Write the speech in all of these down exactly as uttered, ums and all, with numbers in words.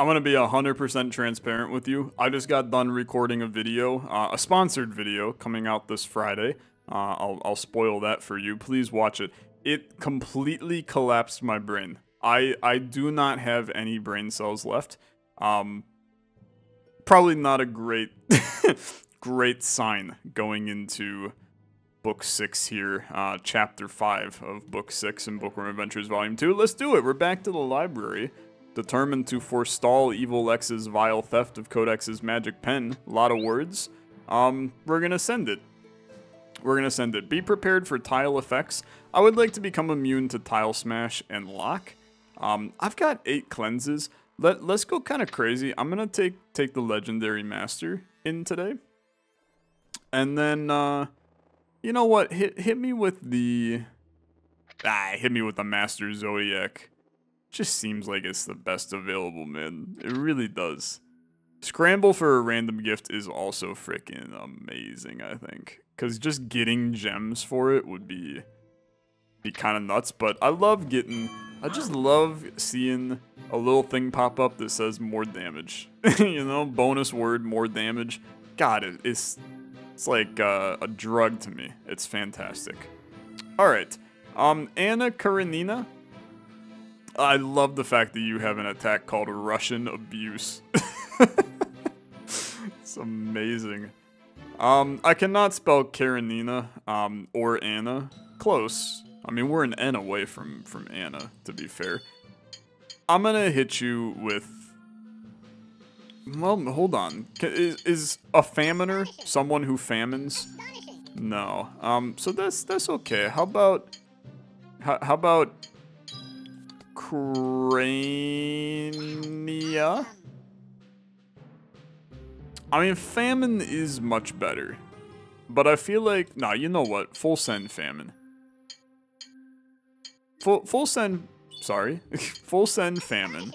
I'm going to be one hundred percent transparent with you. I just got done recording a video, uh, a sponsored video coming out this Friday. Uh, I'll, I'll spoil that for you. Please watch it. It completely collapsed my brain. I, I do not have any brain cells left. Um, probably not a great, great sign going into book six here, uh, chapter five of book six in Bookworm Adventures Volume two. Let's do it. We're back to the library. Determined to forestall Evil Lex's vile theft of Codex's magic pen. A lot of words. Um, we're gonna send it. We're gonna send it. Be prepared for tile effects. I would like to become immune to tile smash and lock. Um, I've got eight cleanses. Let, let's go kind of crazy. I'm gonna take, take the Legendary Master in today. And then, uh, you know what? Hit, hit me with the... Ah, hit me with the Master Zodiac. Just seems like it's the best available, man. It really does. Scramble for a random gift is also freaking amazing, I think. Because just getting gems for it would be be kind of nuts. But I love getting... I just love seeing a little thing pop up that says more damage. You know, bonus word, more damage. God, it, it's, it's like uh, a drug to me. It's fantastic. Alright. Um, Anna Karenina... I love the fact that you have an attack called Russian Abuse. It's amazing. Um, I cannot spell Karenina, um, or Anna. Close. I mean, we're an N away from, from Anna, to be fair. I'm gonna hit you with... Well, hold on. Is, is a faminer someone who famines? No. Um, so that's, that's okay. How about... How, how about... Crania. I mean, famine is much better, but I feel like nah. You know what? Full send famine. Full full send. Sorry, full send famine.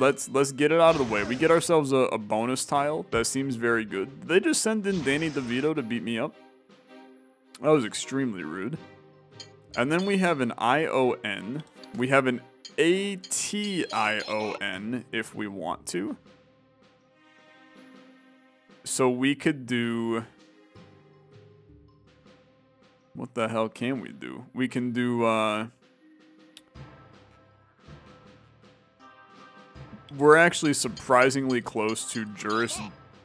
Let's let's get it out of the way. We get ourselves a, a bonus tile that seems very good. Did they just send in Danny DeVito to beat me up? That was extremely rude. And then we have an I O N. We have an A T I O N if we want to. So we could do... What the hell can we do? We can do... Uh, we're actually surprisingly close to juris,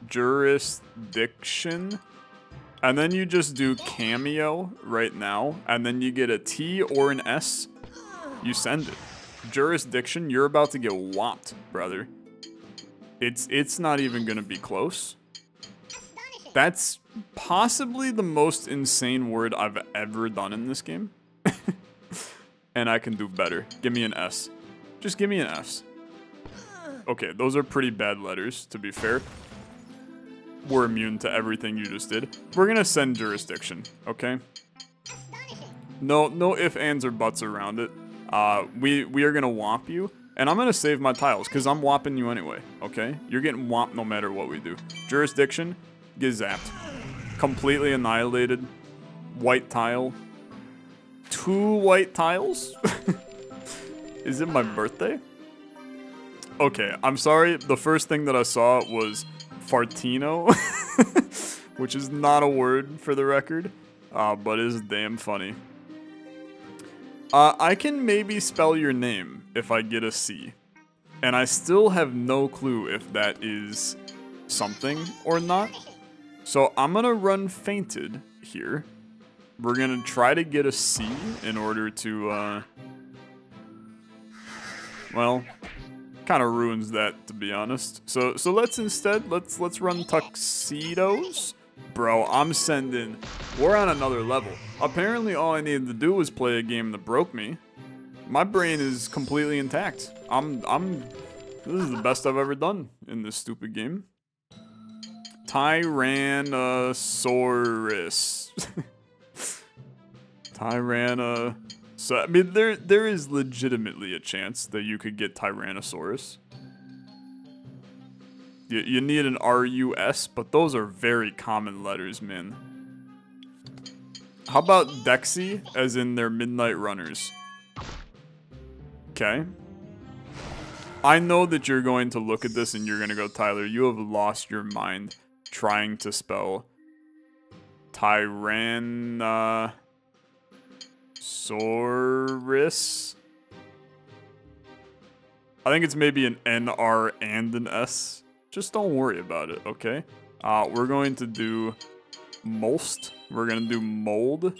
jurisdiction. And then you just do cameo right now. And then you get a T or an S. You send it. Jurisdiction, you're about to get whopped, brother. It's it's not even gonna be close. That's possibly the most insane word I've ever done in this game. And I can do better. Give me an S. Just give me an S. Okay, those are pretty bad letters, to be fair. We're immune to everything you just did. We're gonna send jurisdiction, okay? No, no ifs, ands, or buts around it. Uh, we, we are going to whomp you, and I'm going to save my tiles, because I'm whopping you anyway, okay? You're getting whomped no matter what we do. Jurisdiction, get zapped. Completely annihilated. White tile. Two white tiles? Is it my birthday? Okay, I'm sorry, the first thing that I saw was Fartino, which is not a word for the record, uh, but is damn funny. Uh, I can maybe spell your name if I get a C. And I still have no clue if that is something or not. So I'm going to run fainted here. We're going to try to get a C in order to, uh... well, kind of ruins that, to be honest. So so let's instead, let's, let's run tuxedos. Bro, I'm sending... We're on another level. Apparently, all I needed to do was play a game that broke me. My brain is completely intact. I'm... I'm... This is the best I've ever done in this stupid game. Tyrannosaurus. Tyranna... So, I mean, there there is legitimately a chance that you could get Tyrannosaurus. You, you need an R U S, but those are very common letters, man. How about Dexy, as in their Midnight Runners? Okay. I know that you're going to look at this and you're going to go, Tyler, you have lost your mind trying to spell Tyrannosaurus. I think it's maybe an N R and an S. Just don't worry about it, okay? Uh, we're going to do most. We're going to do mold.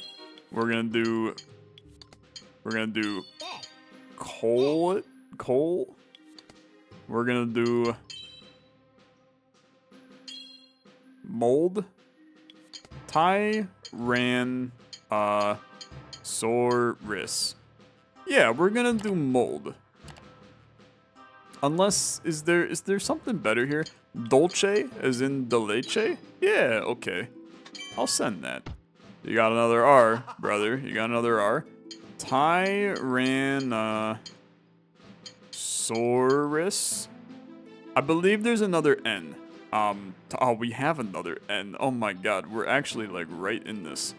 We're going to do... We're going to do coal. Coal. We're going to do... Mold. Tyrannosaurus. Yeah, we're going to do mold. Unless, is there is there something better here? Dolce, as in de leche? Yeah, okay. I'll send that. You got another R, brother. You got another R. Tyrannosaurus. I believe there's another N. Um, oh, we have another N. Oh my god, we're actually like right in this.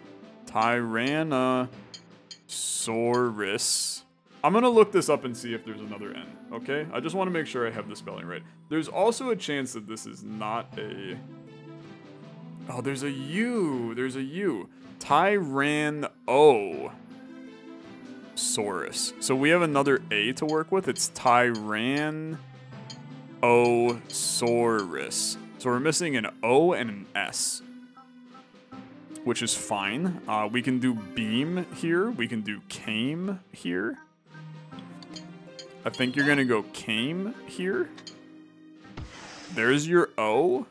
Tyrannosaurus. I'm gonna look this up and see if there's another N, okay? I just wanna make sure I have the spelling right. There's also a chance that this is not a... Oh, there's a U, there's a U. Tyrannosaurus. So we have another A to work with, it's Tyrannosaurus. So we're missing an O and an S, which is fine. Uh, we can do beam here, we can do came here. I think you're gonna go came here. There's your O.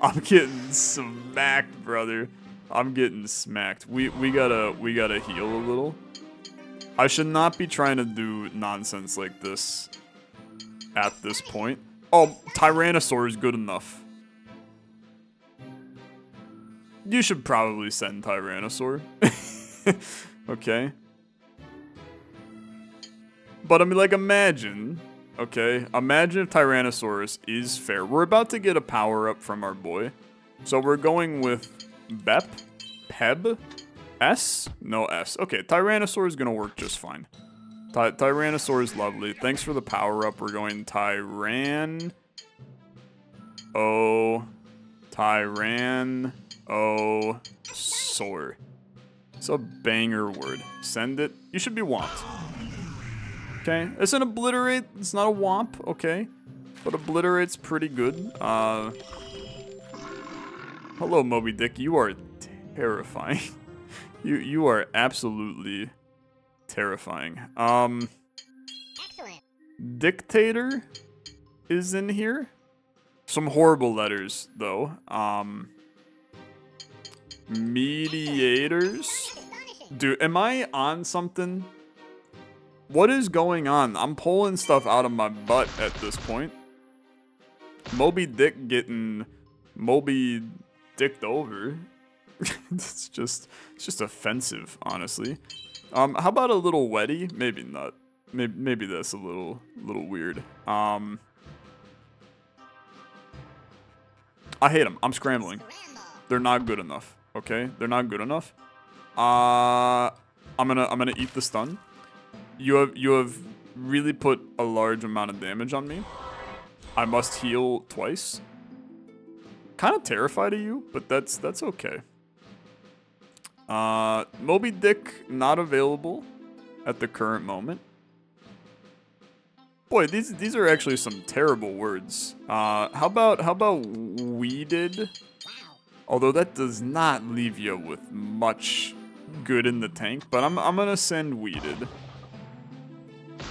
I'm getting smacked, brother. I'm getting smacked. We we gotta we gotta heal a little. I should not be trying to do nonsense like this at this point. Oh, Tyrannosaur is good enough. You should probably send Tyrannosaur. Okay. But I mean, like, imagine, okay, imagine if Tyrannosaurus is fair. We're about to get a power-up from our boy. So we're going with Bep, Peb, S, no S. Okay, Tyrannosaur is gonna work just fine. Ty Tyrannosaur is lovely. Thanks for the power-up. We're going Tyran... Oh, Tyran... Oh, sore. It's a banger word. Send it. You should be womped. Okay, it's an obliterate. It's not a womp, okay. But obliterate's pretty good. Uh, hello, Moby Dick. You are terrifying. you you are absolutely terrifying. Um, Excellent. Dictator is in here. Some horrible letters, though. Um... Mediators? Dude, am I on something? What is going on? I'm pulling stuff out of my butt at this point. Moby Dick getting Moby Dicked over. It's just it's just offensive, honestly. Um, how about a little weddy? Maybe not. Maybe maybe that's a little little weird. Um, I hate them. I'm scrambling. They're not good enough. Okay, they're not good enough. Uh, I'm gonna I'm gonna eat the stun. You have you have really put a large amount of damage on me. I must heal twice. Kind of terrified of you, but that's that's okay. Uh, Moby Dick not available at the current moment. Boy, these these are actually some terrible words. Uh, how about how about weeded? Although that does not leave you with much good in the tank, but I'm, I'm gonna send weeded.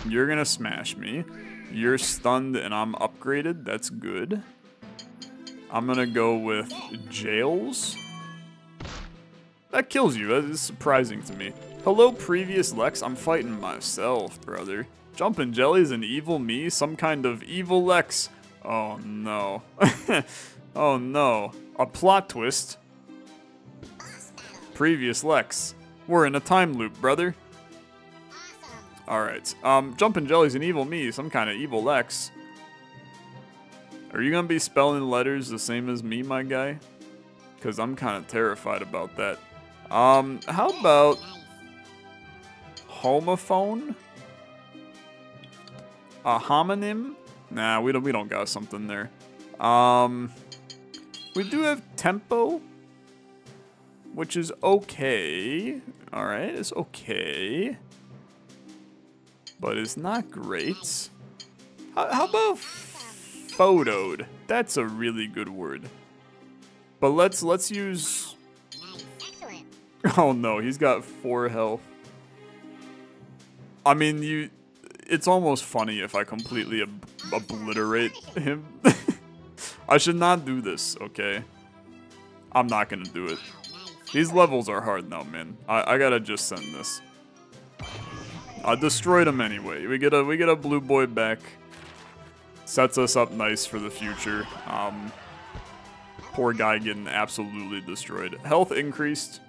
You're gonna smash me. You're stunned and I'm upgraded, that's good. I'm gonna go with jails. That kills you, that is surprising to me. Hello, previous Lex, I'm fighting myself, brother. Jumpin' Jelly's an evil me, some kind of evil Lex. Oh no. Oh no, a plot twist. Previous Lex. We're in a time loop, brother. Awesome. Alright, um, Jumpin' Jelly's an evil me, some kind of evil Lex. Are you gonna be spelling letters the same as me, my guy? Because I'm kind of terrified about that. Um, how about... Homophone? a homonym. Nah, we don't we don't got something there. Um, we do have tempo, which is okay. All right, it's okay, but it's not great. How, how about photoed? That's a really good word. But let's let's use. Oh no, he's got four health. I mean, you. It's almost funny if I completely ob obliterate him. I should not do this, okay? I'm not gonna do it. These levels are hard now, man. I, I gotta just send this. I destroyed him anyway. We get a we get a blue boy back. Sets us up nice for the future. Um, poor guy getting absolutely destroyed. Health increased.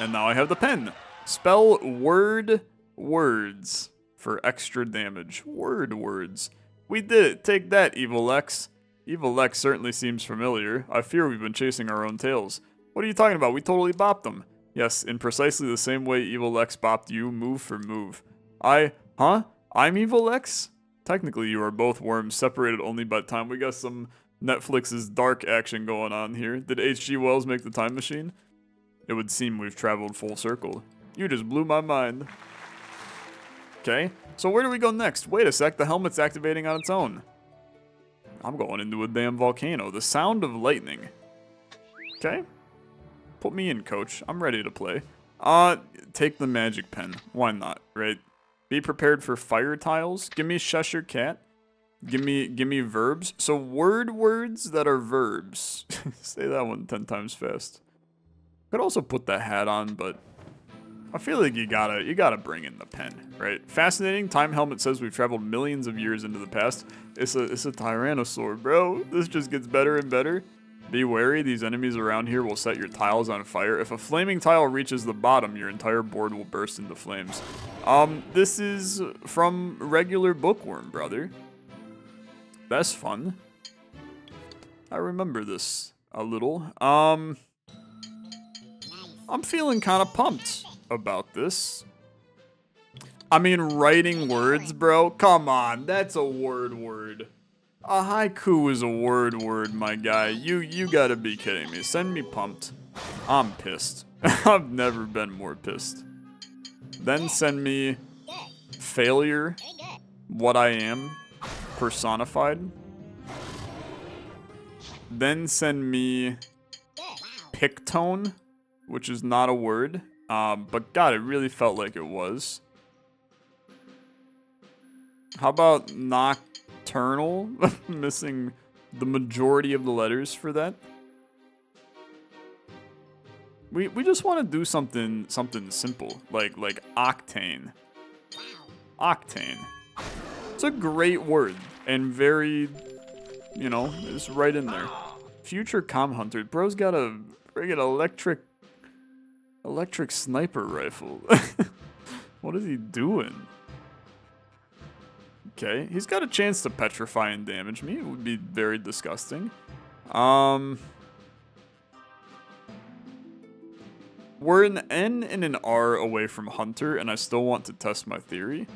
And now I have the pen. Spell word words for extra damage. Word words. We did it. Take that, Evil Lex. Evil Lex certainly seems familiar. I fear we've been chasing our own tails. What are you talking about? We totally bopped them. Yes, in precisely the same way Evil Lex bopped you, move for move. I, huh? I'm Evil Lex? Technically, you are both worms, separated only by time. We got some Netflix's dark action going on here. Did H G Wells make the time machine? It would seem we've traveled full circle. You just blew my mind. Okay, so where do we go next? Wait a sec, the helmet's activating on its own. I'm going into a damn volcano. The sound of lightning. Okay. Put me in, coach. I'm ready to play. Uh, take the magic pen. Why not, right? Be prepared for fire tiles. Give me Cheshire Cat. Give me, give me verbs. So word words that are verbs. Say that one ten times fast. Could also put the hat on, but I feel like you gotta you gotta bring in the pen, right? Fascinating. Time helmet says we've traveled millions of years into the past. It's a it's a tyrannosaur, bro. This just gets better and better. Be wary, these enemies around here will set your tiles on fire. If a flaming tile reaches the bottom, your entire board will burst into flames. Um, this is from regular Bookworm, brother. That's fun. I remember this a little. Um, I'm feeling kind of pumped about this. I mean, writing words, bro. Come on, that's a word word. A haiku is a word word, my guy. You you gotta be kidding me. Send me pumped. I'm pissed. I've never been more pissed. Then send me failure, what I am, personified. Then send me Pictone, which is not a word. Um, but God, it really felt like it was. How about knock? Eternal, missing the majority of the letters for that. We we just want to do something something simple, like like octane. Octane. It's a great word and very, you know, it's right in there. Future comm hunter, bro's got a friggin' electric electric sniper rifle. What is he doing? Okay, he's got a chance to petrify and damage me. It would be very disgusting. Um, we're an N and an R away from Hunter, and I still want to test my theory.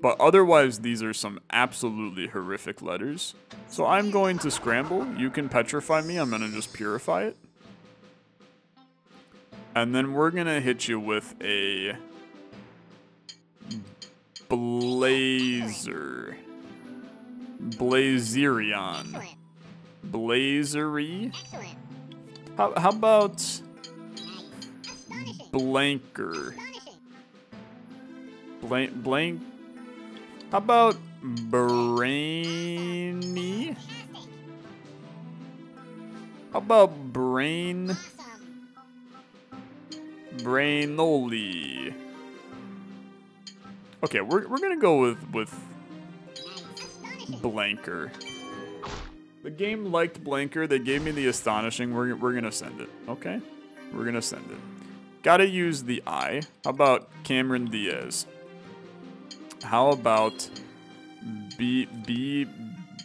But otherwise, these are some absolutely horrific letters. So I'm going to scramble. You can petrify me. I'm going to just purify it. And then we're going to hit you with a... Blazer. Blazerion. Blazery. How, how about Blanker? Blank, blank. How about Brainy? How about Brain? Brainoli. Okay, we're, we're gonna go with, with Blanker. The game liked Blanker. They gave me the astonishing. We're, we're gonna send it, okay? We're gonna send it. Gotta use the I. How about Cameron Diaz? How about B, B,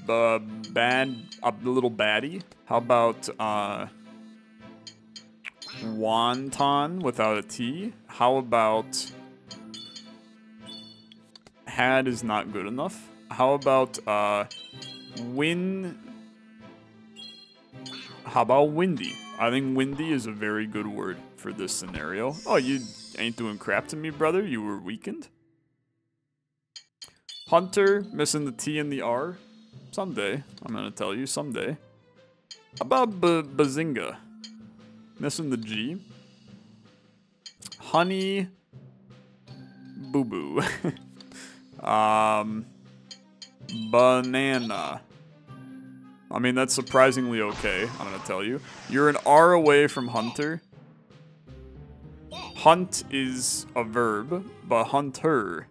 uh, bad, a uh, little baddie? How about uh, Wonton without a T? How about... had is not good enough. How about uh, win? How about windy? I think windy is a very good word for this scenario. Oh, you ain't doing crap to me, brother. You were weakened. Hunter, missing the T and the R. Someday, I'm gonna tell you, someday. How about bazinga? Missing the G. Honey, boo-boo. um, banana. I mean, that's surprisingly okay, I'm gonna tell you. You're an R away from hunter. Hunt is a verb, but hunter,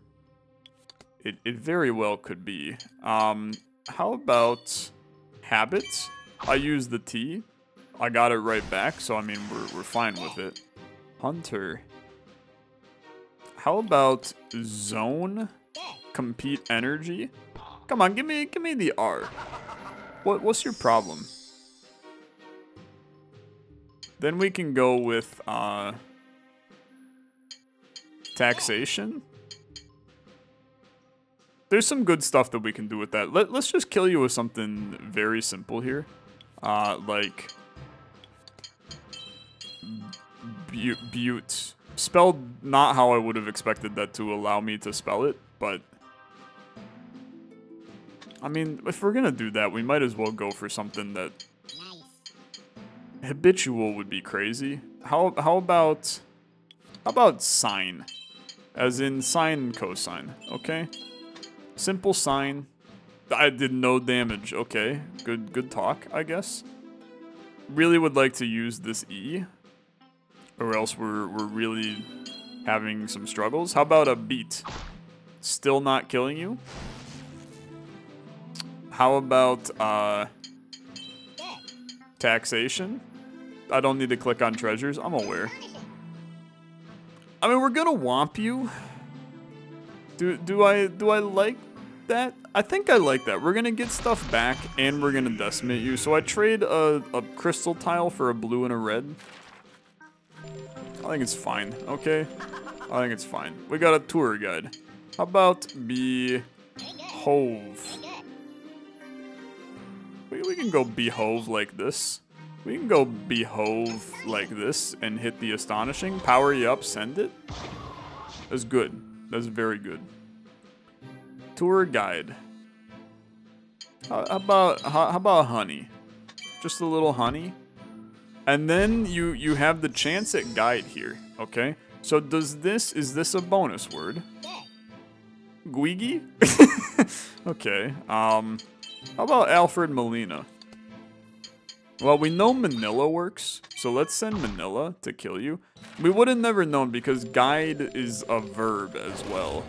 it, it very well could be. Um, how about habits? I used the T. I got it right back, so I mean, we're, we're fine with it. Hunter. How about zone? Compete energy? Come on, give me give me the R. What what's your problem? Then we can go with uh taxation. There's some good stuff that we can do with that. Let, let's just kill you with something very simple here. Uh like bu butte. Spelled not how I would have expected that to allow me to spell it, but I mean, if we're gonna do that, we might as well go for something that nice. Habitual would be crazy. How how about how about sine, as in sine and cosine? Okay, simple sine. I did no damage. Okay, good good talk, I guess. Really would like to use this E, or else we're we're really having some struggles. How about a beat? Still not killing you. How about uh, taxation? I don't need to click on treasures, I'm aware. I mean, we're gonna womp you. Do do I do I like that? I think I like that. We're gonna get stuff back and we're gonna decimate you. So I trade a, a crystal tile for a blue and a red. I think it's fine, okay? I think it's fine. We got a tour guide. How about behove? We can go behove like this. We can go behove like this and hit the astonishing. Power you up, send it. That's good. That's very good. Tour guide. How about how about honey? Just a little honey. And then you you have the chance at guide here. Okay. So does this is this a bonus word? Guigi? Okay. Um. How about Alfred Molina? Well, we know Manila works, so let's send Manila to kill you. We would have never known because guide is a verb as well.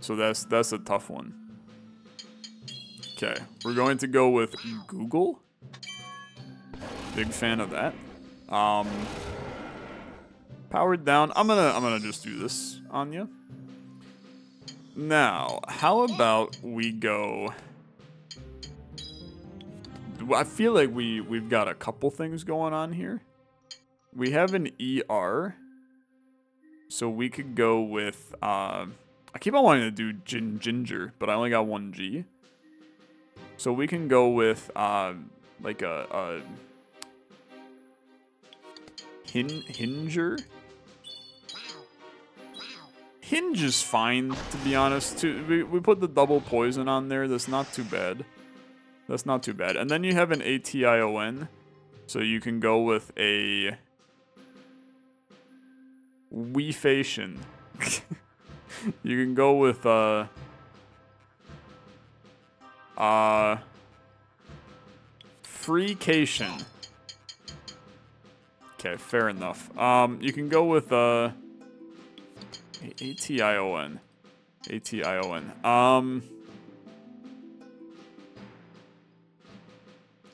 So that's that's a tough one. Okay, we're going to go with Google. Big fan of that. Um, powered down. I'm gonna I'm gonna just do this on you. Now, how about we go... I feel like we, we've got a couple things going on here. We have an E R. So we could go with... Uh, I keep on wanting to do gin ginger, but I only got one G. So we can go with uh, like a... a hin hinger? Hinge is fine, to be honest. Too. We, we put the double poison on there. That's not too bad. That's not too bad. And then you have an A T I O N. So you can go with a... Weefation. You can go with a... Uh... Freecation. Okay, fair enough. Um, you can go with a... A T I O N. A T I O N. Um,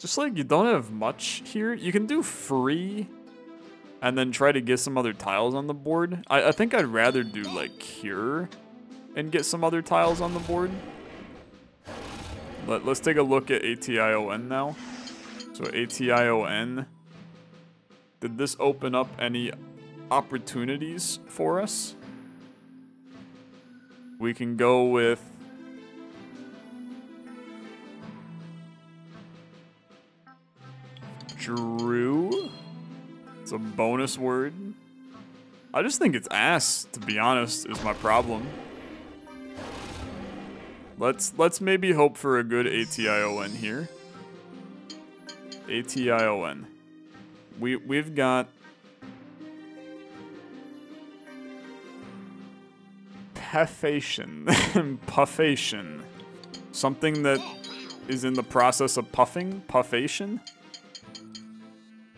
just like you don't have much here. You can do free and then try to get some other tiles on the board. I, I think I'd rather do like cure and get some other tiles on the board. But let's take a look at A T I O N now. So A T I O N. Did this open up any opportunities for us? We can go with... Drew? It's a bonus word. I just think it's ass, to be honest, is my problem. Let's let's maybe hope for a good A T I O N here. A T I O N. We we've got puffation. Puffation. Something that is in the process of puffing? Puffation?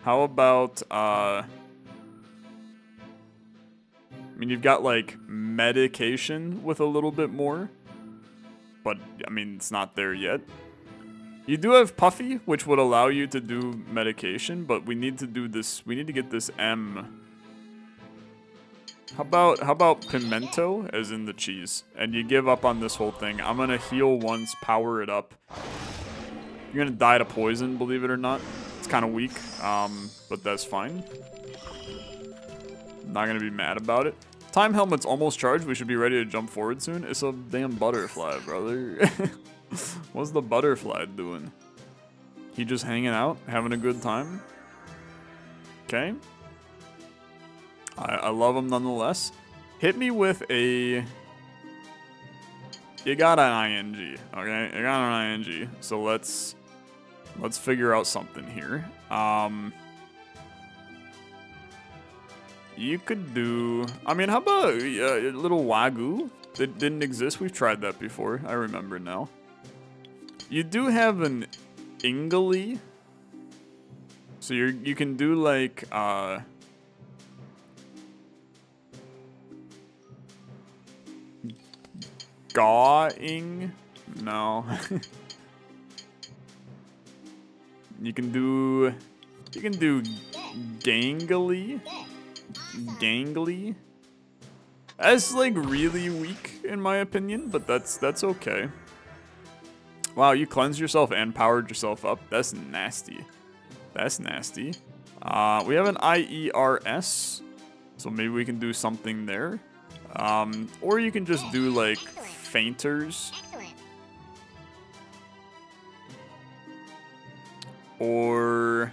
How about uh I mean, you've got, like, medication with a little bit more. But, I mean, it's not there yet. You do have Puffy, which would allow you to do medication, but we need to do this. We need to get this M. How about, how about pimento, as in the cheese? And you give up on this whole thing. I'm gonna heal once, power it up. You're gonna die to poison, believe it or not. It's kind of weak, um, but that's fine. Not gonna be mad about it. Time helmet's almost charged. We should be ready to jump forward soon. It's a damn butterfly, brother. What's the butterfly doing? He just hanging out, having a good time. Okay. I, I love him nonetheless. Hit me with a... You got an I N G, okay? You got an I N G. So let's... Let's figure out something here. Um... You could do... I mean, how about a uh, little Wagyu that didn't exist? We've tried that before. I remember now. You do have an Ingali. So you you can do, like, uh... Gawing? No. You can do... You can do Gangali. Gangly. That's like really weak in my opinion, but that's that's okay. Wow, you cleansed yourself and powered yourself up. That's nasty. That's nasty. Uh, we have an I E R S, so maybe we can do something there. Um, or you can just do like fainters. Or...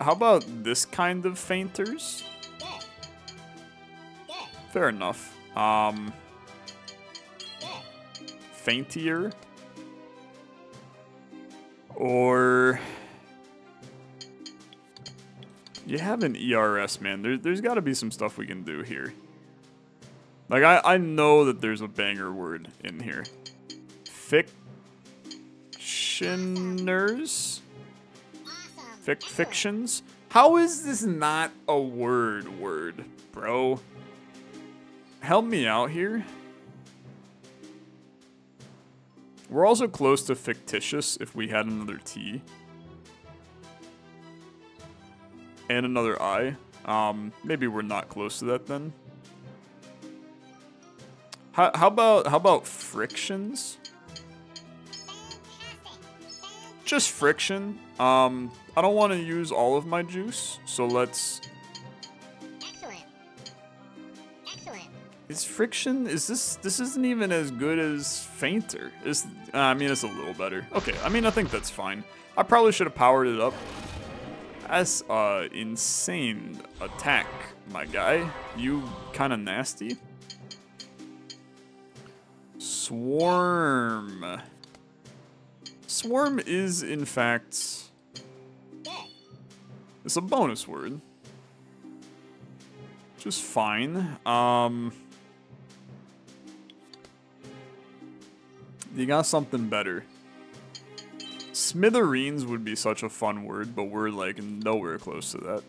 How about this kind of fainters? Fair enough. Um, faintier? Or... You have an E R S, man. There, there's got to be some stuff we can do here. Like, I, I know that there's a banger word in here. Fictioners? Fic fictions? How is this not a word word, bro? Help me out here. We're also close to fictitious if we had another T. And another I. Um, maybe we're not close to that then. How, how about, how about frictions? Just friction. Um, I don't want to use all of my juice, so let's... Excellent. Excellent. Is friction... Is this... This isn't even as good as fainter. It's, uh, I mean, it's a little better. Okay, I mean, I think that's fine. I probably should have powered it up. That's an insane attack, my guy. You kind of nasty. Swarm... Swarm is, in fact, it's a bonus word. Just fine. Um, you got something better. Smithereens would be such a fun word, but we're, like, nowhere close to that.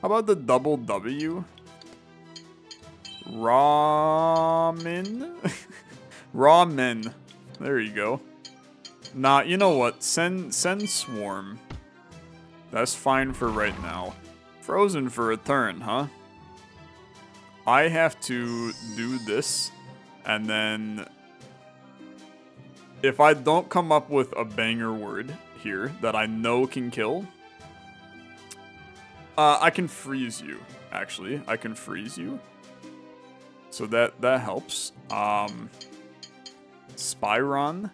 How about the double W? Ramen? Ramen. There you go. Nah, you know what? Send send swarm. That's fine for right now. Frozen for a turn, huh? I have to do this, and then if I don't come up with a banger word here that I know can kill, uh, I can freeze you. Actually, I can freeze you. So that that helps. Um, Spyron.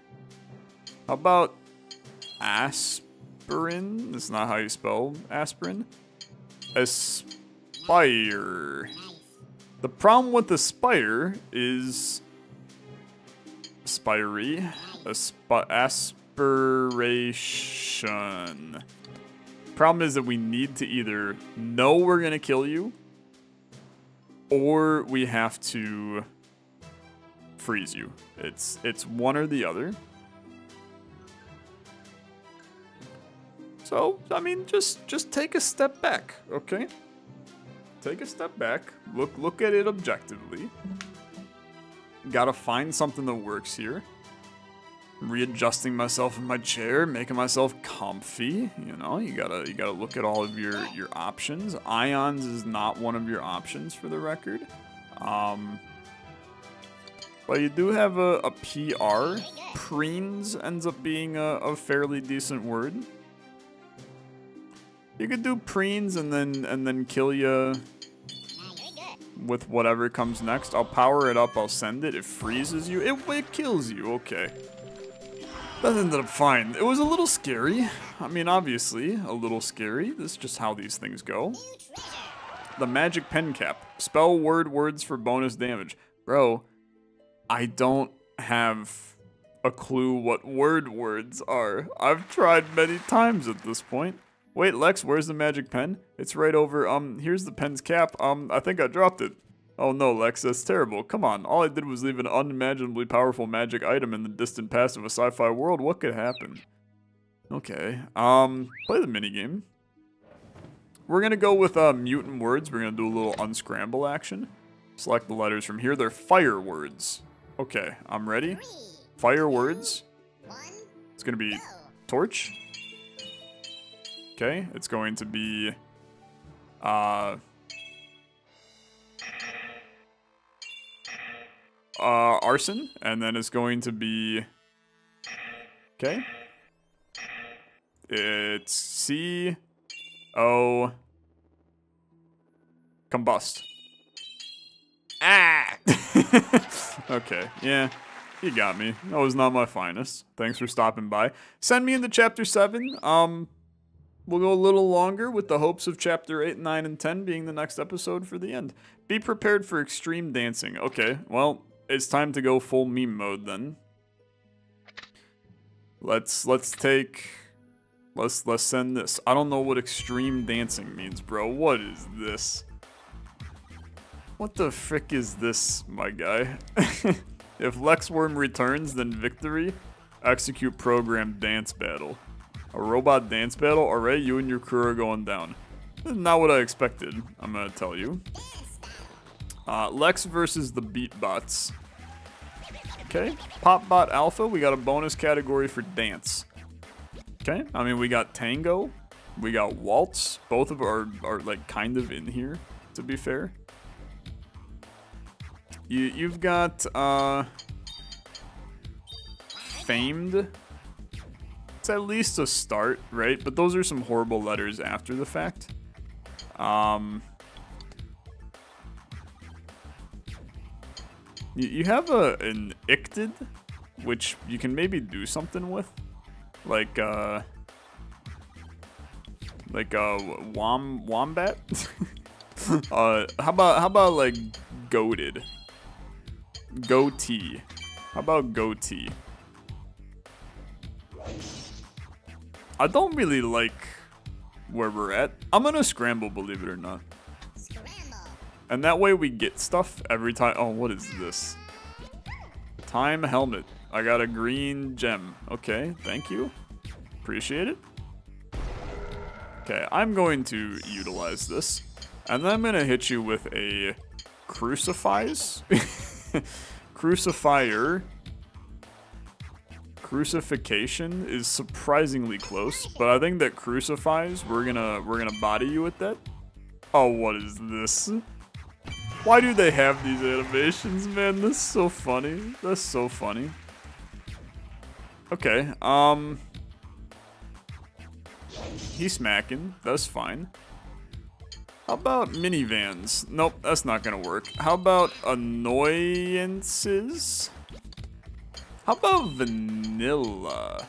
How about aspirin? That's not how you spell aspirin. Aspire. The problem with aspire is aspiree, asp- aspiration. Problem is that we need to either know we're gonna kill you, or we have to freeze you. It's it's one or the other. So I mean, just just take a step back, okay? Take a step back. Look look at it objectively. Gotta find something that works here. Readjusting myself in my chair, making myself comfy. You know, you gotta you gotta look at all of your your options. Ions is not one of your options, for the record. Um, but you do have a, a P R. Preens ends up being a, a fairly decent word. You could do preens and then and then kill you with whatever comes next. I'll power it up. I'll send it. It freezes you. It, it kills you. Okay. That ended up fine. It was a little scary. I mean, obviously, a little scary. That's just how these things go. The magic pen cap. Spell word words for bonus damage. Bro, I don't have a clue what word words are. I've tried many times at this point. Wait, Lex, where's the magic pen? It's right over, um, here's the pen's cap. Um, I think I dropped it. Oh no, Lex, that's terrible. Come on, all I did was leave an unimaginably powerful magic item in the distant past of a sci-fi world. What could happen? Okay, um, play the minigame. We're gonna go with, uh, mutant words. We're gonna do a little unscramble action. Select the letters from here. They're fire words. Okay, I'm ready. Fire words. It's gonna be torch. Okay, it's going to be, uh, uh, arson, and then it's going to be, okay, it's C O, combust. Ah! Okay, yeah. You got me. That was not my finest. Thanks for stopping by. Send me into Chapter seven, um... We'll go a little longer with the hopes of chapter eight, nine, and ten being the next episode for the end. Be prepared for extreme dancing. Okay, well, it's time to go full meme mode then. Let's let's take let's let's send this. I don't know what extreme dancing means, bro. What is this? What the frick is this, my guy? If Lex Worm returns, then victory. Execute program dance battle. A robot dance battle? Alright, you and your crew are going down. This is not what I expected, I'm gonna tell you. Uh, Lex versus the Beatbots. Okay, Popbot Alpha, we got a bonus category for dance. Okay, I mean, we got tango, we got waltz. Both of our are, like, kind of in here, to be fair. You, you've got, uh... famed... It's at least a start, right? But those are some horrible letters after the fact. Um, you, you have a, an icted, which you can maybe do something with. Like, uh, like a wom, wombat? uh, how about, how about like goated? Goatee. How about goatee? I don't really like where we're at. I'm gonna scramble, believe it or not. Scramble. And that way we get stuff every time. Oh, what is this? Time helmet. I got a green gem. Okay, thank you. Appreciate it. Okay, I'm going to utilize this. And then I'm gonna hit you with a crucifies. Crucifier. Crucifixion is surprisingly close, but I think that crucifies, we're gonna we're gonna body you with that. Oh, what is this? Why do they have these animations, man? That's so funny. That's so funny. Okay, um he's smacking, that's fine. How about minivans? Nope, that's not gonna work. How about annoyances? How about vanilla?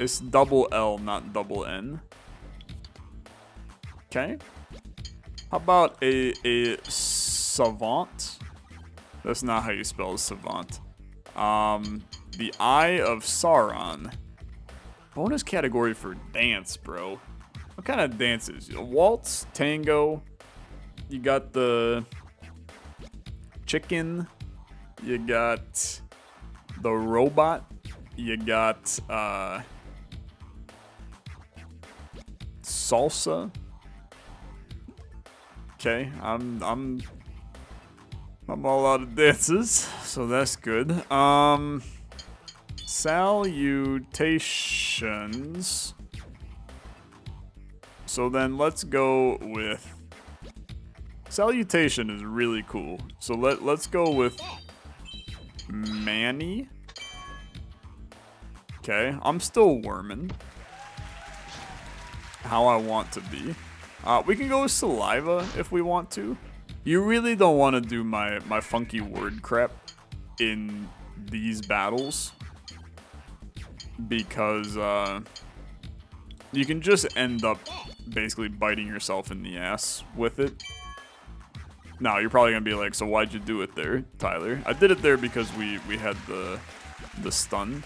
It's double L, not double N. Okay. How about a, a savant? That's not how you spell savant. Um, the Eye of Sauron. Bonus category for dance, bro. What kind of dances? Waltz, tango. You got the chicken. You got the robot. You got uh, salsa. Okay, I'm I'm I'm all out of dances, so that's good. Um, salutations. So then let's go with salutation is really cool. So let let's go with Manny. Okay, I'm still worming. How I want to be. Uh, we can go with saliva if we want to. You really don't want to do my my funky word crap in these battles because uh, you can just end up basically biting yourself in the ass with it. Now you're probably gonna be like, so why'd you do it there, Tyler? I did it there because we we had the the stun.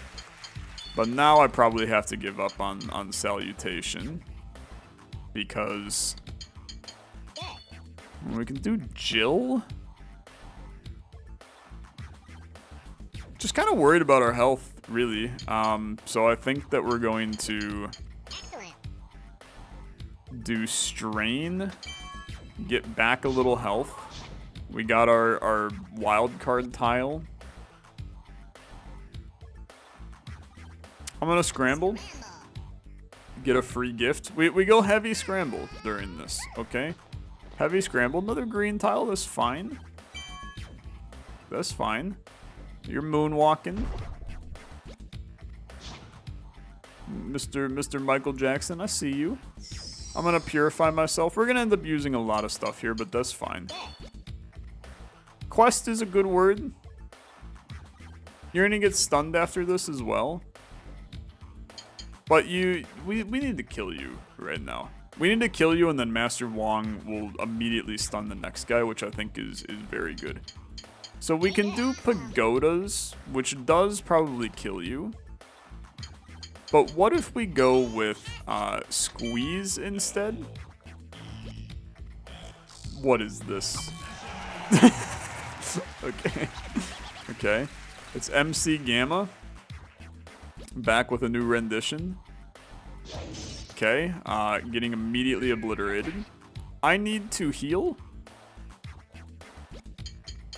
But now I probably have to give up on on salutation because we can do Jill. Just kind of worried about our health, really. Um, so I think that we're going to do strain, get back a little health. We got our, our wild card tile. I'm gonna scramble, get a free gift. We, we go heavy scramble during this, okay? Heavy scramble, another green tile, that's fine. That's fine. You're moonwalking. Mister Mister Michael Jackson, I see you. I'm gonna purify myself. We're gonna end up using a lot of stuff here, but that's fine. Quest is a good word. You're gonna get stunned after this as well. But you, we, we need to kill you right now. We need to kill you, and then Master Wong will immediately stun the next guy, which I think is, is very good. So we can do pagodas, which does probably kill you. But what if we go with uh, squeeze instead? What is this? Okay. Okay. It's M C Gamma. Back with a new rendition. Okay, uh, getting immediately obliterated. I need to heal.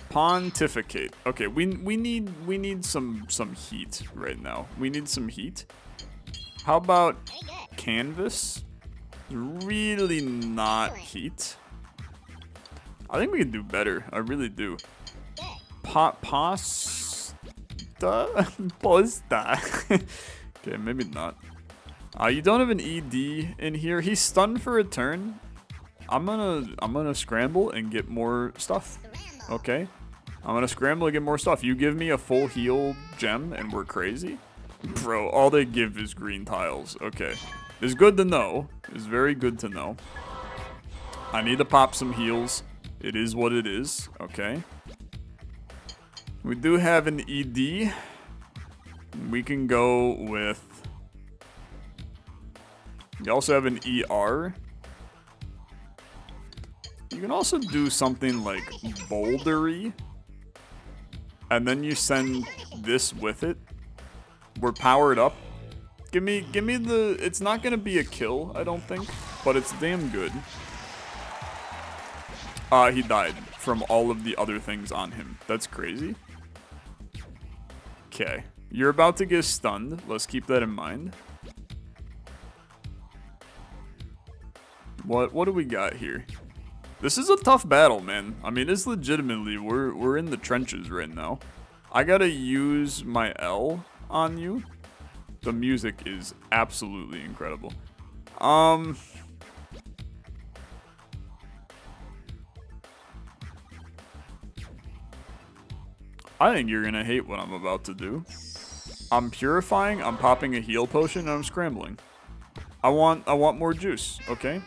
Pontificate. Okay, we we need we need some some heat right now. We need some heat. How about canvas? Really not heat. I think we can do better. I really do. Pot pos. Posta. Okay, maybe not. Uh, you don't have an E D in here. He's stunned for a turn. I'm gonna, I'm gonna scramble and get more stuff. Okay, I'm gonna scramble and get more stuff. You give me a full heal gem, and we're crazy, bro. All they give is green tiles. Okay, it's good to know. It's very good to know. I need to pop some heals. It is what it is. Okay. We do have an E D. We can go with... You also have an E R. You can also do something like bouldery. And then you send this with it. We're powered up. Give me, give me the... It's not going to be a kill, I don't think. But it's damn good. Uh, he died from all of the other things on him. That's crazy. Okay, you're about to get stunned. Let's keep that in mind. What what do we got here? This is a tough battle, man. I mean, it's legitimately, we're we're in the trenches right now. I gotta use my L on you. The music is absolutely incredible. Um, I think you're gonna hate what I'm about to do. I'm purifying, I'm popping a heal potion, and I'm scrambling. I want, I want more juice, okay?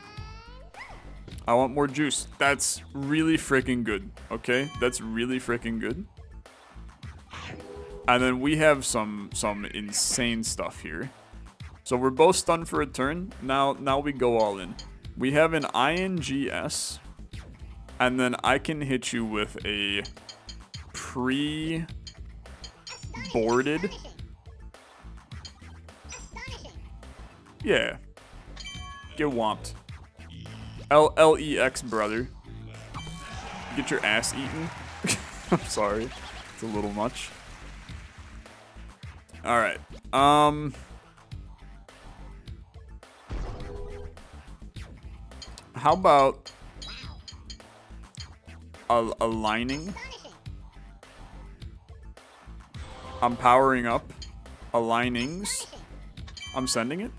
I want more juice. That's really freaking good, okay? That's really freaking good. And then we have some, some insane stuff here. So we're both stunned for a turn. Now, now we go all in. We have an I N G S. And then I can hit you with a pre-boarded. Yeah. Get whomped. L L E X, brother. Get your ass eaten. I'm sorry. It's a little much. Alright. Um... How about a, a lining? I'm powering up alignings. I'm sending it.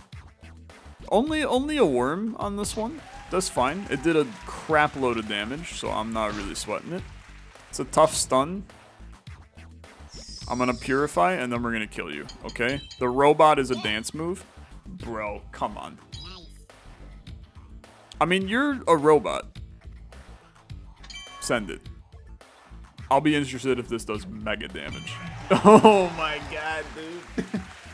Only only a worm on this one. That's fine. It did a crap load of damage, so I'm not really sweating it. It's a tough stun. I'm gonna purify and then we're gonna kill you, okay? The robot is a dance move. Bro, come on. I mean, you're a robot. Send it. I'll be interested if this does mega damage. Oh my god, dude.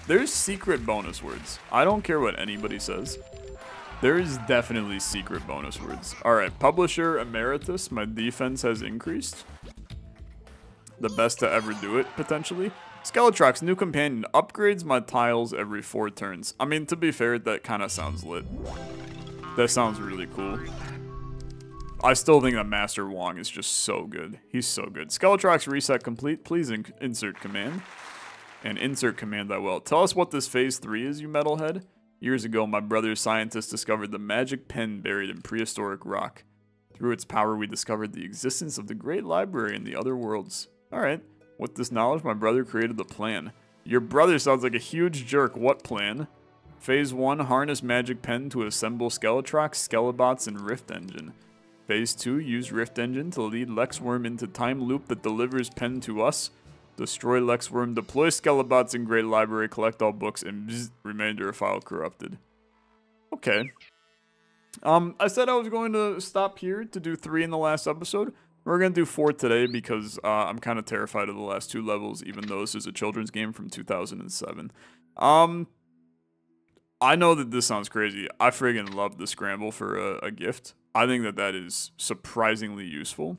There's secret bonus words. I don't care what anybody says. There is definitely secret bonus words. Alright, Publisher Emeritus, my defense has increased. The best to ever do it, potentially. Skeletrox, new companion, upgrades my tiles every four turns. I mean, to be fair, that kind of sounds lit. That sounds really cool. I still think that Master Wong is just so good. He's so good. Skeletrox reset complete. Please in insert command. And insert command I will. Tell us what this phase three is, you metalhead. Years ago, my brother scientist discovered the magic pen buried in prehistoric rock. Through its power, we discovered the existence of the Great Library and the other worlds. Alright. With this knowledge, my brother created the plan. Your brother sounds like a huge jerk. What plan? Phase one, harness Magic Pen to assemble Skeletrox, Skelebots, and Rift Engine. Phase two, use Rift Engine to lead Lex Worm into time loop that delivers Pen to us. Destroy Lex Worm, deploy Skelebots in Great Library, collect all books, and bzz, remainder of file corrupted. Okay. Um, I said I was going to stop here to do three in the last episode. We're going to do four today because uh, I'm kind of terrified of the last two levels, even though this is a children's game from two thousand seven. Um... I know that this sounds crazy. I friggin' love the scramble for a, a gift. I think that that is surprisingly useful.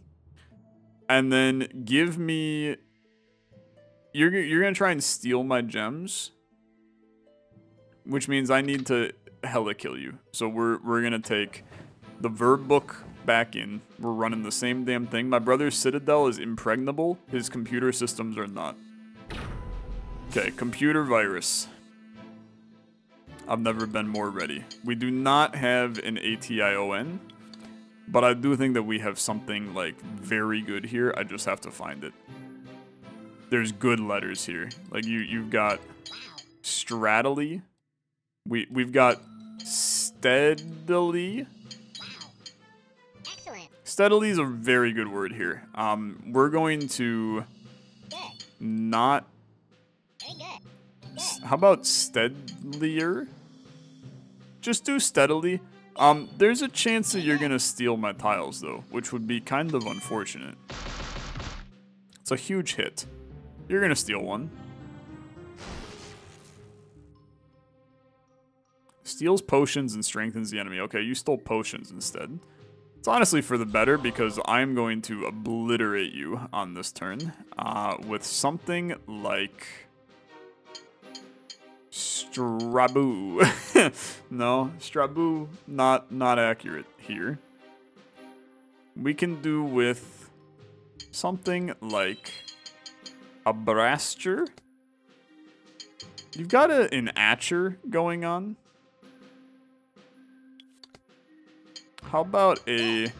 And then give me... You're, you're gonna try and steal my gems. Which means I need to hella kill you. So we're, we're gonna take the verb book back in. We're running the same damn thing. My brother's citadel is impregnable. His computer systems are not. Okay, computer virus. I've never been more ready. We do not have an A T I O N, but I do think that we have something like very good here. I just have to find it. There's good letters here. Like you, you've got stradily. We we've got steadily. Excellent. Steadily is a very good word here. Um, we're going to good. Not. Very good. How about steadlier? Just do steadily. Um, there's a chance that you're gonna steal my tiles though, which would be kind of unfortunate. It's a huge hit. You're gonna steal one. Steals potions and strengthens the enemy. Okay, you stole potions instead. It's honestly for the better because I'm going to obliterate you on this turn uh, with something like... Straboo. No, Straboo, not not accurate here. We can do with something like a Brasture. You've got a, an Atcher going on. How about a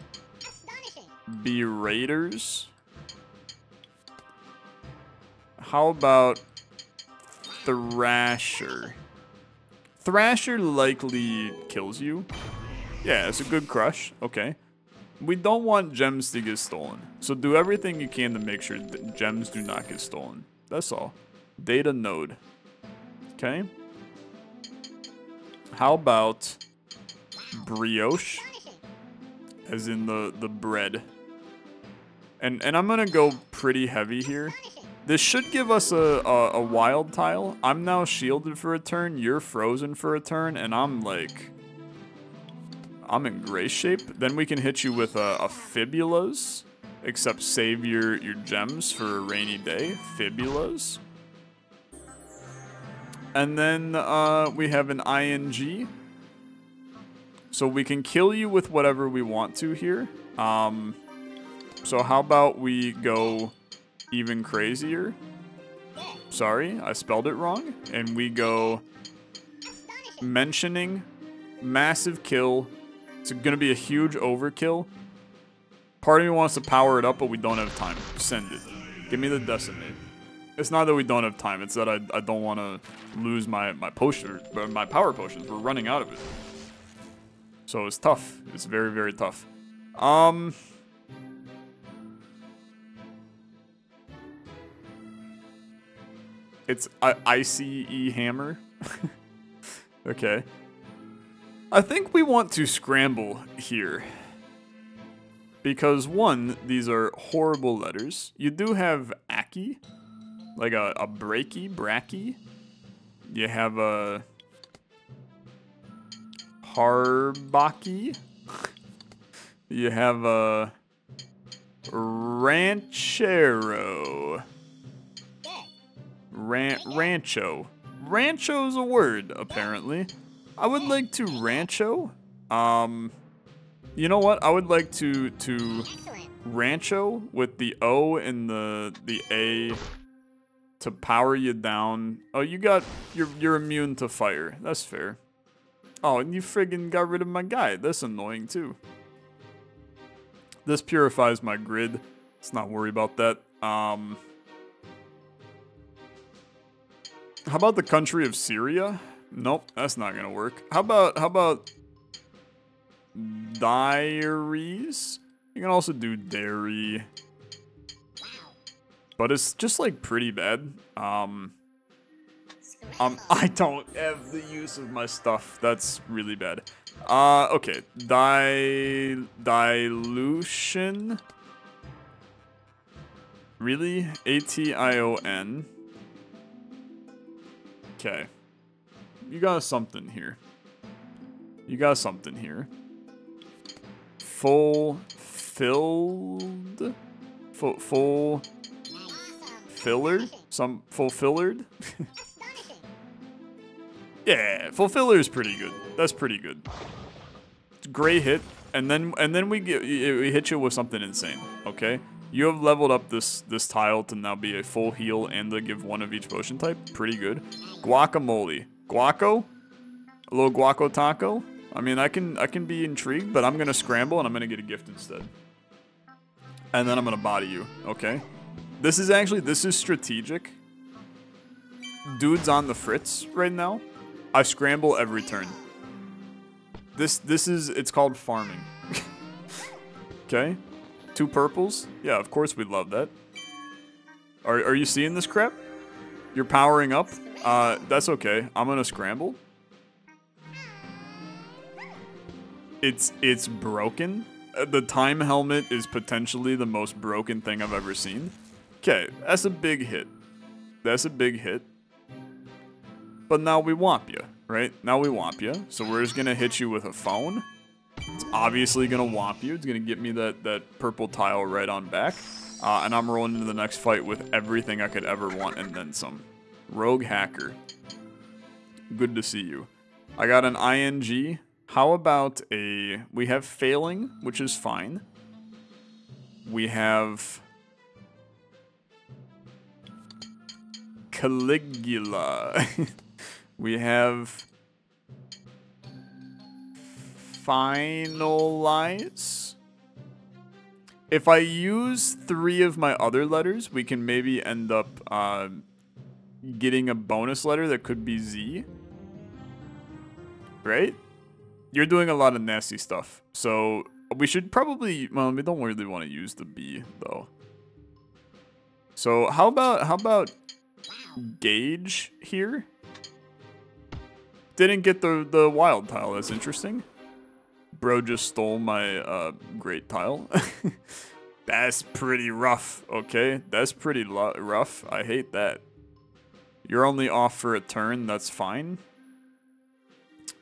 Beraters? How about Thrasher? Thrasher likely kills you. Yeah, it's a good crush. Okay. we don't want gems to get stolen. So do everything you can to make sure that gems do not get stolen. That's all. Data node. Okay. How about brioche? As in the, the bread. And, and I'm going to go pretty heavy here. This should give us a, a, a wild tile. I'm now shielded for a turn. You're frozen for a turn. And I'm like... I'm in grace shape. Then we can hit you with a, a fibulas. Except save your, your gems for a rainy day. Fibulas. And then uh, we have an I N G. So we can kill you with whatever we want to here. Um, so how about we go even crazier? Sorry, I spelled it wrong. And we go mentioning massive kill. It's going to be a huge overkill. Part of me wants to power it up, but we don't have time. Send it. Give me the decimate. It's not that we don't have time. It's that I, I don't want to lose my, my potion, my power potions. We're running out of it. So it's tough. It's very, very tough. Um, it's I C E hammer. Okay. I think we want to scramble here. Because one, these are horrible letters. You do have Aki. Like a, a breaky, bracky. You have a... Harbaki. You have a ranchero. Ran rancho. Rancho is a word, apparently. I would like to rancho. Um, you know what? I would like to to rancho with the O and the the A to power you down. Oh, you got you're you're immune to fire. That's fair. Oh, and you friggin' got rid of my guy. That's annoying, too. This purifies my grid. Let's not worry about that. Um, how about the country of Syria? Nope, that's not gonna work. How about, how about... diaries? You can also do dairy. But it's just, like, pretty bad. Um... Um, I don't have the use of my stuff. That's really bad. Uh, okay. Di dilution. Really? A T I O N. Okay. You got something here. You got something here. Full filled. Full, full filler. Some full fillered. Yeah, fulfiller is pretty good. That's pretty good. It's a great hit, and then and then we get we hit you with something insane. Okay, you have leveled up this this tile to now be a full heal and to give one of each potion type. Pretty good. Guacamole, guaco, a little guaco taco. I mean, I can I can be intrigued, but I'm gonna scramble and I'm gonna get a gift instead, and then I'm gonna body you. Okay, this is actually this is strategic. Dude's on the fritz right now. I scramble every turn. This this is it's called farming. Okay, two purples. Yeah, of course we love that. Are are you seeing this crap? You're powering up. Uh, that's okay. I'm gonna scramble. It's it's broken. The time helmet is potentially the most broken thing I've ever seen. Okay, that's a big hit. That's a big hit. But now we womp you, right? Now we womp you. So we're just gonna hit you with a phone. It's obviously gonna womp you. It's gonna get me that, that purple tile right on back. Uh, and I'm rolling into the next fight with everything I could ever want and then some. Rogue Hacker. Good to see you. I got an I N G. How about a... We have failing, which is fine. We have... Caligula. We have finalize. If I use three of my other letters, we can maybe end up uh, getting a bonus letter that could be Z. Right? You're doing a lot of nasty stuff. So We should probably, well, we don't really want to use the B though. So how about, how about Gauge here? Didn't get the, the wild tile, that's interesting. Bro just stole my uh, great tile. That's pretty rough, okay? That's pretty rough, I hate that. You're only off for a turn, that's fine.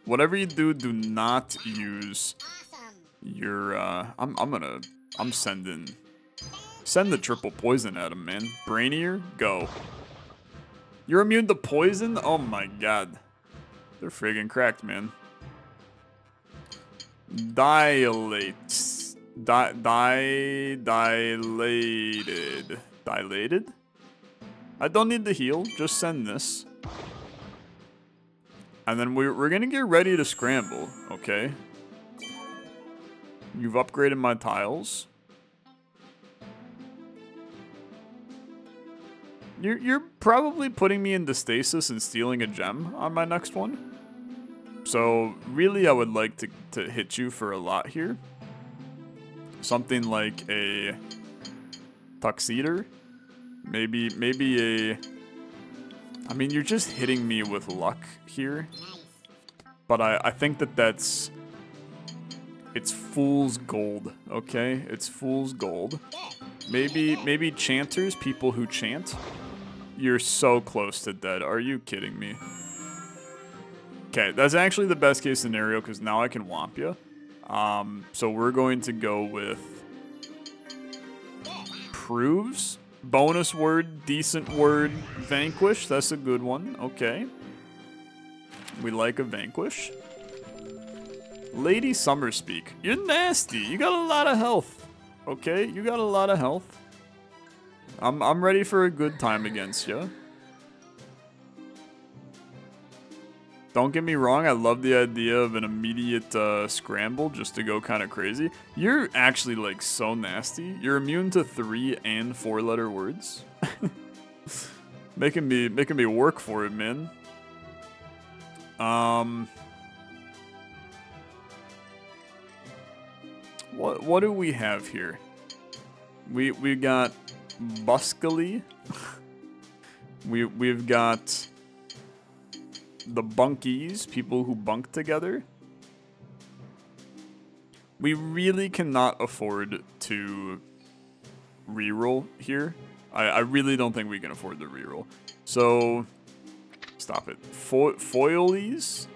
Whatever you do, do not use your, uh, I'm, I'm gonna, I'm sending, send the triple poison at him, man. Brainier, go. You're immune to poison? Oh my god. They're friggin' cracked, man. Dilate. Di di dilated. Dilated? I don't need the heal. Just send this. And then we're, we're gonna get ready to scramble, okay? You've upgraded my tiles. You're, you're probably putting me into stasis and stealing a gem on my next one. So really I would like to, to hit you for a lot here. Something like a Tuxedo. Maybe, maybe a... I mean, you're just hitting me with luck here. But I, I think that that's... It's fool's gold, okay? It's fool's gold. Maybe, maybe chanters, people who chant. You're so close to dead. Are you kidding me? Okay, that's actually the best case scenario because now I can womp you. Um, so we're going to go with proves. Bonus word, decent word, vanquish. That's a good one. Okay. We like a vanquish. Lady Summerspeak. You're nasty. You got a lot of health. Okay, you got a lot of health. I'm, I'm ready for a good time against you. Don't get me wrong, I love the idea of an immediate uh, scramble just to go kind of crazy. You're actually like so nasty. You're immune to three and four letter words. making me making me work for it, man. Um, what what do we have here? We we got Buscally. we we've got. The bunkies, people who bunk together. We really cannot afford to reroll here. I, I really don't think we can afford the reroll. So, stop it. Fo foilies?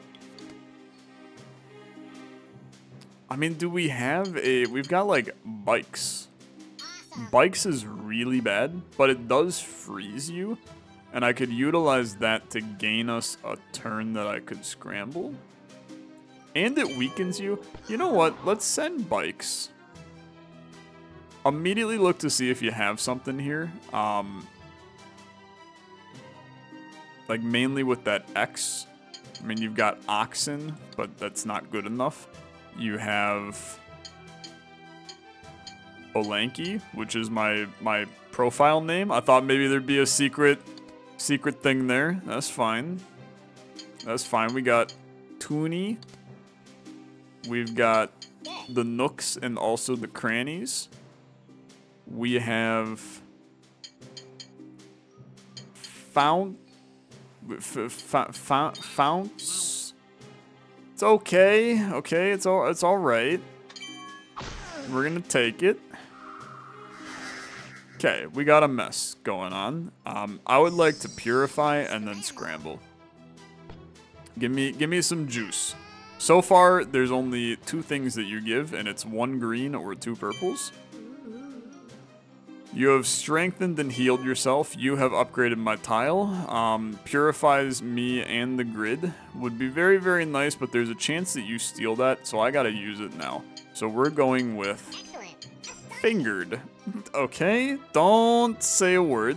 I mean, do we have a... We've got, like, bikes. Bikes is really bad, but it does freeze you. And I could utilize that to gain us a turn that I could scramble. And it weakens you. You know what? Let's send bikes. Immediately look to see if you have something here. Um, like mainly with that X. I mean, you've got oxen, but that's not good enough. You have Olanky, which is my, my profile name. I thought maybe there'd be a secret... Secret thing there. That's fine. That's fine. We got Toonie. We've got the Nooks and also the Crannies. We have Fount. Fount. Founts. It's okay. Okay. It's all. It's all right. We're gonna take it. Okay, we got a mess going on. Um, I would like to purify and then scramble. Give me, give me some juice. So far, there's only two things that you give, and it's one green or two purples. You have strengthened and healed yourself. You have upgraded my tile. Um, purifies me and the grid. Would be very, very nice, but there's a chance that you steal that, so I gotta use it now. So we're going with... Fingered. Okay, don't say a word.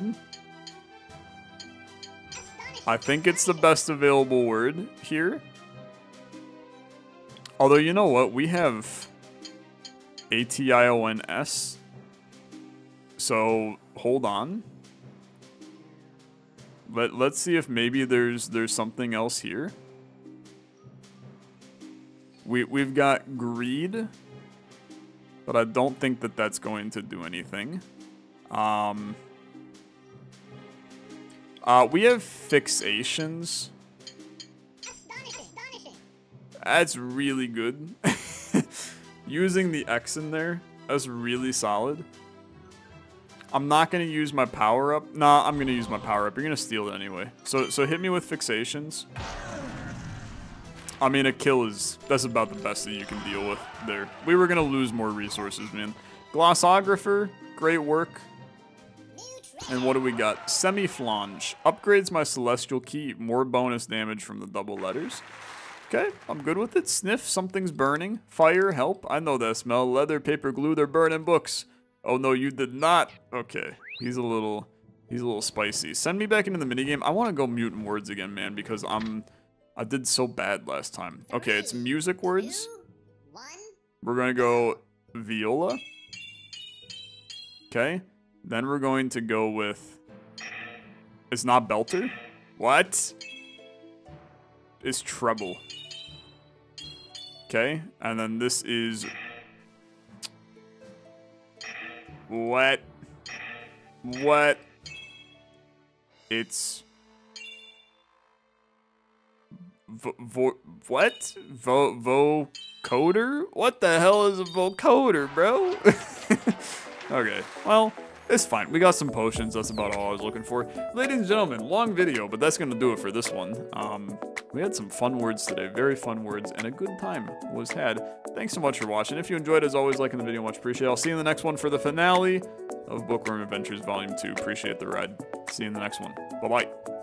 I think it's the best available word here. Although, you know what? We have A T I O N S. So, hold on. Let, let's see if maybe there's there's something else here. We, we've got greed. But I don't think that that's going to do anything. Um, uh, we have fixations. Astonishing, astonishing. That's really good. Using the X in there, that's really solid. I'm not going to use my power-up. Nah, I'm going to use my power-up. You're going to steal it anyway. So, so hit me with fixations. I mean, a kill is... That's about the best that you can deal with there. We were going to lose more resources, man. Glossographer. Great work. And what do we got? Semi-flange. Upgrades my Celestial Key. More bonus damage from the double letters. Okay, I'm good with it. Sniff. Something's burning. Fire. Help. I know that smell. Leather, paper, glue. They're burning books. Oh, no, you did not. Okay. He's a little... He's a little spicy. Send me back into the minigame. I want to go mutant words again, man, because I'm... I did so bad last time. Okay, it's music words. We're gonna go viola. Okay. Then we're going to go with... It's not belter? What? It's treble. Okay, and then this is... What? What? It's... V vo what? Vo vocoder? What the hell is a vocoder, bro? Okay, well, it's fine. We got some potions. That's about all I was looking for. Ladies and gentlemen, long video, but that's going to do it for this one. Um, we had some fun words today. Very fun words, and a good time was had. Thanks so much for watching. If you enjoyed, as always, liking the video, much appreciated. I'll see you in the next one for the finale of Bookworm Adventures Volume two. Appreciate the ride. See you in the next one. Bye-bye.